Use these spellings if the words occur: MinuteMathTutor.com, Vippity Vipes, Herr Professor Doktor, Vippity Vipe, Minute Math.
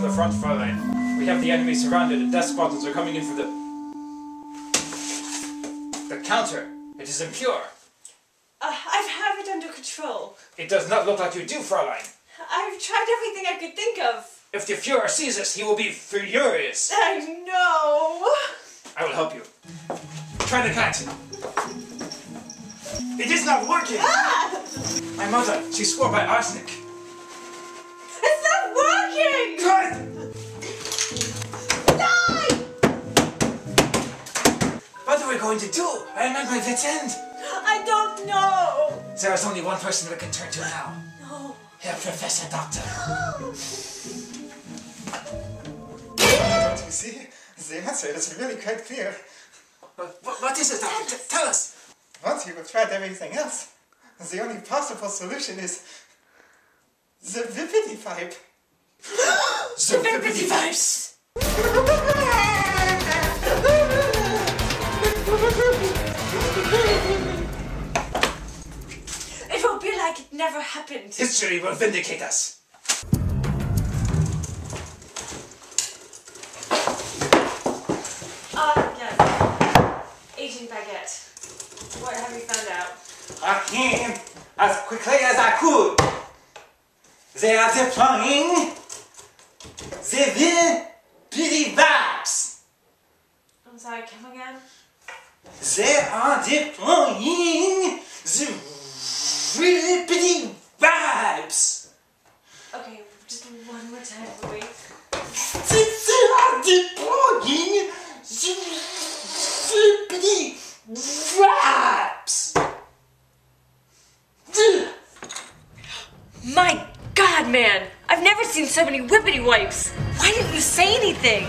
from the front, Fräulein. We have the enemy surrounded and death squadrons are coming in from the counter. It is impure. I have it under control. It does not look like you do, Fräulein. I've tried everything I could think of. If the Fuhrer sees us, he will be furious. I know. I will help you. Try the cat. It is not working! Ah! My mother, she swore by arsenic. It's not working! Cut! Die! What are we going to do? I am at my wit's end. I don't know. There is only one person we can turn to now. No. Herr Professor Doktor. Don't you see? The answer is really quite clear. What is it, Doctor? Tell us! Once you have tried everything else, the only possible solution is the Vippity Vipe. The Vippity Vipes! It will be like it never happened. History will vindicate us. Asian baguette. What have you found out? I came as quickly as I could. They are deploying the Vippity Vipes. I'm sorry, come again? They are deploying the Vippity Vipes. Okay, just one more time, wait. They are deploying the Vippity Raps! My God, man! I've never seen so many Vippity Vipes! Why didn't you say anything?